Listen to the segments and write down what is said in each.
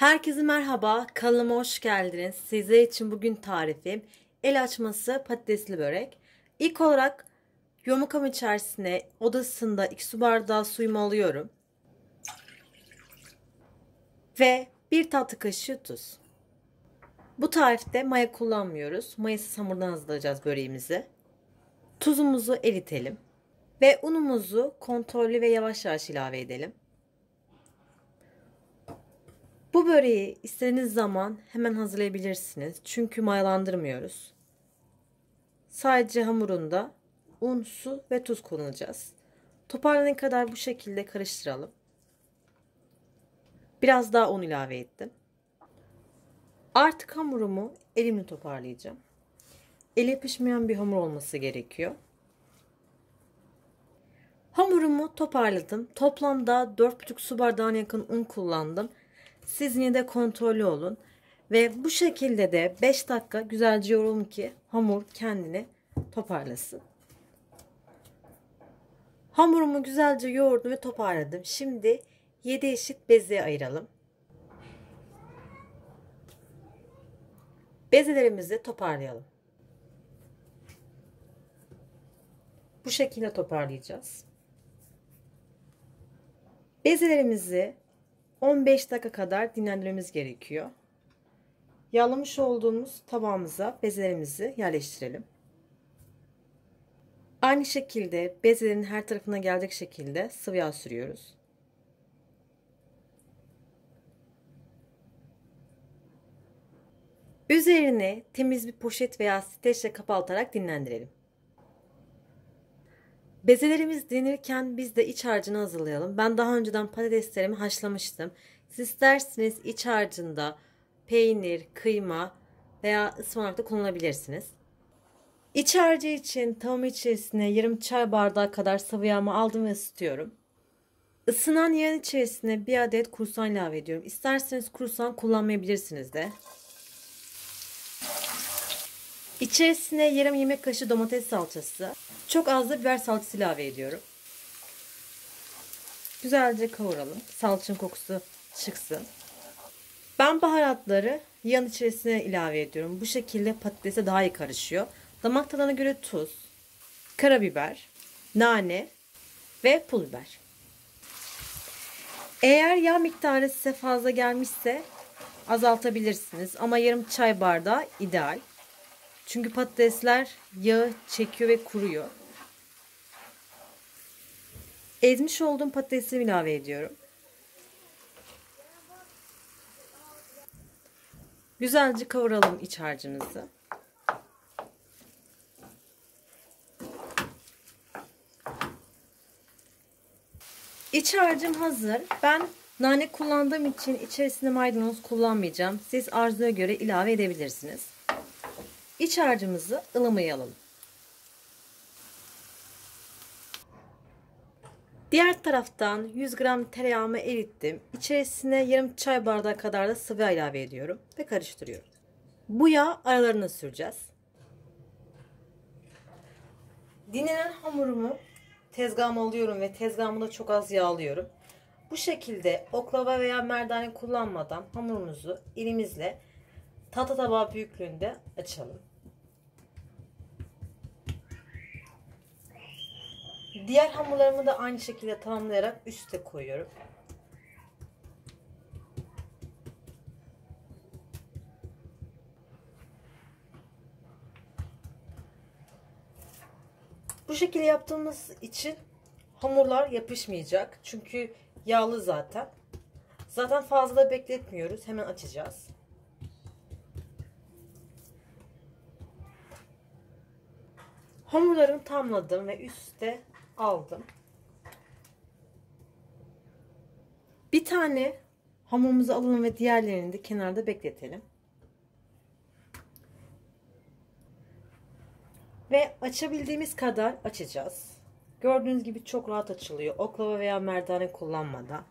Herkese merhaba, kanalıma hoş geldiniz. Size için bugün tarifim el açması patatesli börek. İlk olarak yumurtamın içerisine odasında 2 su bardağı suyumu alıyorum. Ve 1 tatlı kaşığı tuz. Bu tarifte maya kullanmıyoruz. Mayasız hamurdan hazırlayacağız böreğimizi. Tuzumuzu eritelim. Ve unumuzu kontrollü ve yavaş yavaş ilave edelim. Bu böreği istediğiniz zaman hemen hazırlayabilirsiniz. Çünkü mayalandırmıyoruz. Sadece hamurunda un, su ve tuz kullanacağız. Toparlanana kadar bu şekilde karıştıralım. Biraz daha un ilave ettim. Artık hamurumu elimle toparlayacağım. Ele yapışmayan bir hamur olması gerekiyor. Hamurumu toparladım. Toplamda 4,5 su bardağına yakın un kullandım. Siz yine de kontrollü olun. Ve bu şekilde de 5 dakika güzelce yoğuralım ki hamur kendini toparlasın. Hamurumu güzelce yoğurdum ve toparladım. Şimdi 7 eşit bezeye ayıralım. Bezelerimizi toparlayalım. Bu şekilde toparlayacağız. Bezelerimizi 15 dakika kadar dinlendirmemiz gerekiyor. Yağlamış olduğumuz tavamıza bezelerimizi yerleştirelim. Aynı şekilde bezelerin her tarafına gelecek şekilde sıvı yağ sürüyoruz. Üzerine temiz bir poşet veya streçle kapatarak dinlendirelim. Bezelerimiz dinlenirken biz de iç harcını hazırlayalım. Ben daha önceden patateslerimi haşlamıştım. Siz isterseniz iç harcında peynir, kıyma veya ıspanak da kullanabilirsiniz. İç harcı için tavamın içerisine yarım çay bardağı kadar sıvı yağımı aldım ve ısıtıyorum. Isınan yağın içerisine bir adet kruvasan ilave ediyorum. İsterseniz kruvasan kullanmayabilirsiniz de. İçerisine yarım yemek kaşığı domates salçası, çok az da biber salçası ilave ediyorum. Güzelce kavuralım. Salçanın kokusu çıksın. Ben baharatları yağın içerisine ilave ediyorum. Bu şekilde patatese daha iyi karışıyor. Damak tadına göre tuz, karabiber, nane ve pul biber. Eğer yağ miktarı size fazla gelmişse azaltabilirsiniz ama yarım çay bardağı ideal. Çünkü patatesler yağı çekiyor ve kuruyor. Ezmiş olduğum patatesimi ilave ediyorum. Güzelce kavuralım iç harcımızı. İç harcım hazır. Ben nane kullandığım için içerisine maydanoz kullanmayacağım. Siz arzuya göre ilave edebilirsiniz. İç harcımızı ılımaya alalım. Diğer taraftan 100 gram tereyağımı erittim. İçerisine yarım çay bardağı kadar da sıvı yağ ilave ediyorum ve karıştırıyorum. Bu yağ aralarına süreceğiz. Dinlenen hamurumu tezgahıma alıyorum ve tezgahımı da çok az yağlıyorum. Bu şekilde oklava veya merdane kullanmadan hamurumuzu elimizle tahta tabağı büyüklüğünde açalım. Diğer hamurlarımı da aynı şekilde tamamlayarak üste koyuyorum. Bu şekilde yaptığımız için hamurlar yapışmayacak. Çünkü yağlı zaten. Zaten fazla bekletmiyoruz. Hemen açacağız. Hamurlarımı tamladım ve üstte aldım. Bir tane hamurumuzu alalım ve diğerlerini de kenarda bekletelim. Ve açabildiğimiz kadar açacağız. Gördüğünüz gibi çok rahat açılıyor. Oklava veya merdane kullanmadan.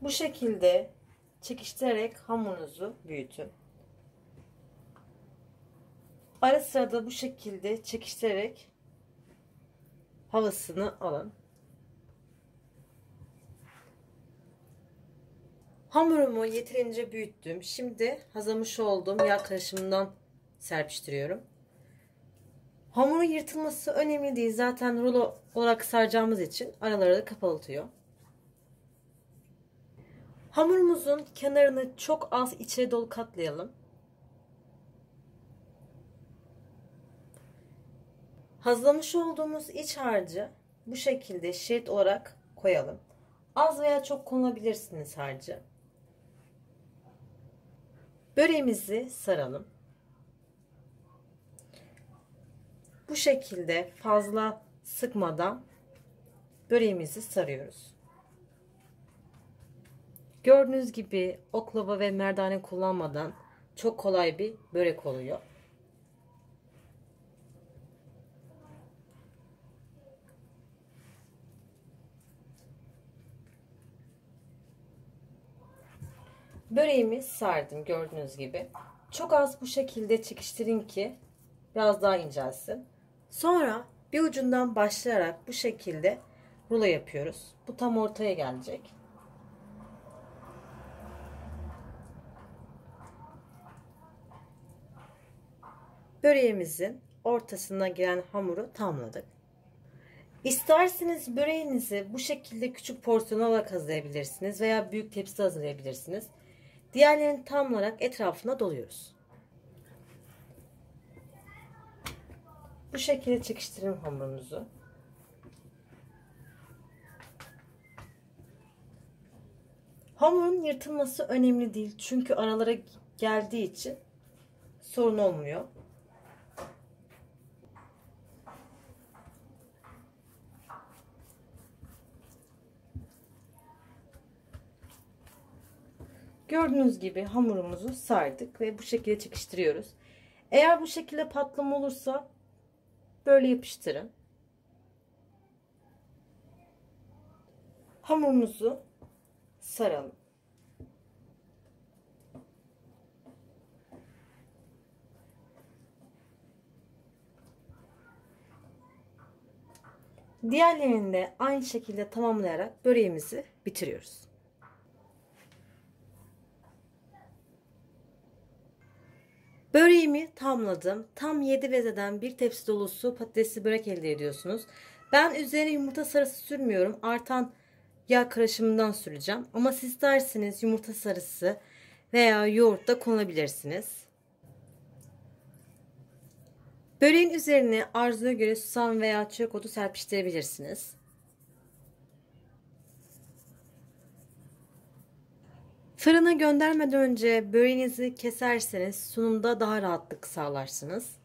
Bu şekilde çekiştirerek hamurunuzu büyütün. Ara sıra da bu şekilde çekiştirerek havasını alın. Hamurumu yeterince büyüttüm. Şimdi hazırlamış olduğum yağ karışımından serpiştiriyorum. Hamurun yırtılması önemli değil. Zaten rulo olarak saracağımız için araları da kapalatıyor. Hamurumuzun kenarını çok az içeri dolu katlayalım. Hazırlamış olduğumuz iç harcı bu şekilde şerit olarak koyalım. Az veya çok konulabilirsiniz harcı. Böreğimizi saralım. Bu şekilde fazla sıkmadan böreğimizi sarıyoruz. Gördüğünüz gibi oklava ve merdane kullanmadan çok kolay bir börek oluyor. Böreğimi sardım gördüğünüz gibi. Çok az bu şekilde çekiştirin ki biraz daha incelsin. Sonra bir ucundan başlayarak bu şekilde rulo yapıyoruz. Bu tam ortaya gelecek. Böreğimizin ortasına gelen hamuru tamladık. İsterseniz böreğinizi bu şekilde küçük porsiyon olarak hazırlayabilirsiniz veya büyük tepsi hazırlayabilirsiniz. Diğerlerini tamlayarak etrafına doluyoruz. Bu şekilde çekiştirin hamurunuzu. Hamurun yırtılması önemli değil çünkü aralara geldiği için sorun olmuyor. Gördüğünüz gibi hamurumuzu sardık ve bu şekilde çekiştiriyoruz. Eğer bu şekilde patlama olursa böyle yapıştırın. Hamurumuzu saralım. Diğerlerini de aynı şekilde tamamlayarak böreğimizi bitiriyoruz. Böreğimi tamladım. Tam 7 bezeden bir tepsi dolusu patatesli börek elde ediyorsunuz. Ben üzerine yumurta sarısı sürmüyorum. Artan yağ karışımından süreceğim. Ama siz isterseniz yumurta sarısı veya yoğurt da konulabilirsiniz. Böreğin üzerine arzuya göre susam veya çörek otu serpiştirebilirsiniz. Fırına göndermeden önce böreğinizi keserseniz sunumda daha rahatlık sağlarsınız.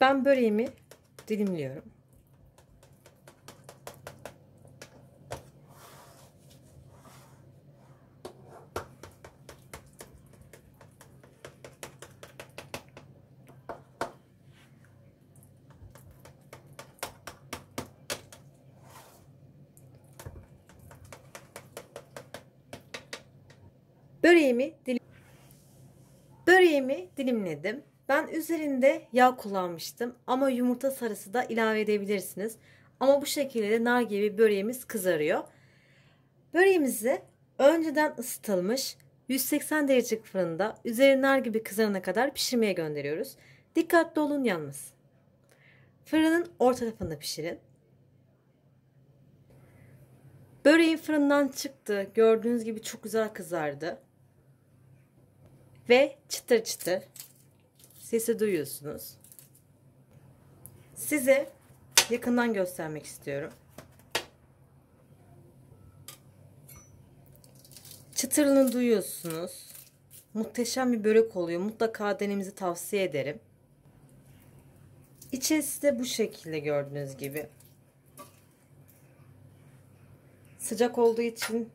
Ben böreğimi dilimliyorum. Böreğimi dilimledim. Ben üzerinde yağ kullanmıştım ama yumurta sarısı da ilave edebilirsiniz. Ama bu şekilde de nar gibi böreğimiz kızarıyor. Böreğimizi önceden ısıtılmış 180 derecelik fırında üzeri nar gibi kızarana kadar pişirmeye gönderiyoruz. Dikkatli olun yanmasın. Fırının orta tarafında pişirin. Böreğim fırından çıktı. Gördüğünüz gibi çok güzel kızardı. Ve çıtır çıtır sesi duyuyorsunuz. Size yakından göstermek istiyorum. Çıtırını duyuyorsunuz. Muhteşem bir börek oluyor. Mutlaka denemenizi tavsiye ederim. İçerisi de bu şekilde gördüğünüz gibi. Sıcak olduğu için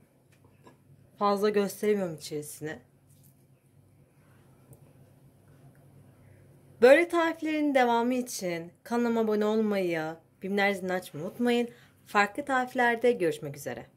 fazla gösteremiyorum içerisini. Böyle tariflerin devamı için kanalıma abone olmayı, bildirimleri açmayı unutmayın. Farklı tariflerde görüşmek üzere.